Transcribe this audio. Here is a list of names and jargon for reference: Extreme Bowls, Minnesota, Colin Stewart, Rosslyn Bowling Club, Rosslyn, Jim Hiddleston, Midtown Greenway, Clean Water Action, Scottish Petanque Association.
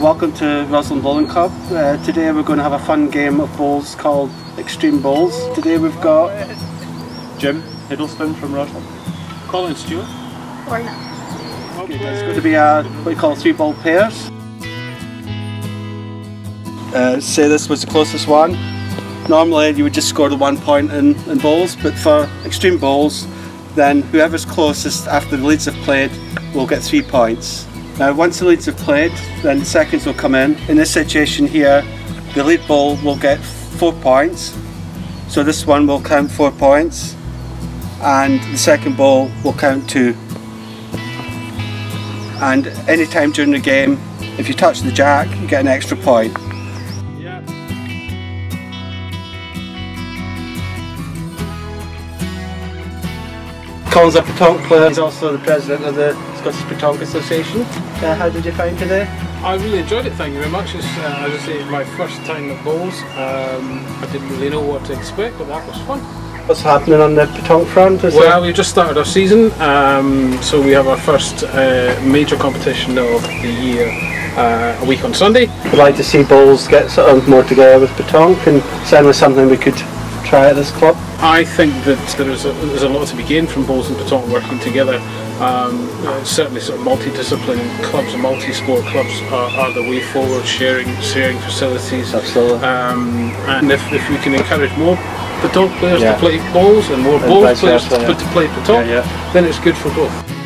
Welcome to Rosslyn Bowling Club. Today we're going to have a fun game of bowls called Extreme Bowls. Today we've got Jim Hiddleston from Rosslyn, Colin Stewart. Or not. Okay, it's going to be what we call three ball pairs. Say this was the closest one. Normally you would just score the 1 point in bowls, but for Extreme Bowls, then whoever's closest after the leads have played will get 3 points. Now once the leads have played, then the seconds will come in. In this situation here, the lead bowl will get 4 points. So this one will count 4 points and the second bowl will count 2. And any time during the game, if you touch the jack, you get an extra point. Colin's a petanque player. He's also the president of the Scottish Petanque Association. How did you find today? I really enjoyed it, thank you very much. It's, as I say, my first time at bowls. I didn't really know what to expect, but that was fun. What's happening on the petanque front? Well, we've just started our season, so we have our first major competition of the year a week on Sunday. I'd like to see bowls get sort of more together with petanque, and certainly something we could try at this club. I think that there's a lot to be gained from bowls and petanque working together. Certainly sort of multi-discipline clubs and multi-sport clubs are the way forward, sharing facilities. Absolutely. And if we can encourage more petanque players to play bowls and more bowls players to play petanque, then it's good for both.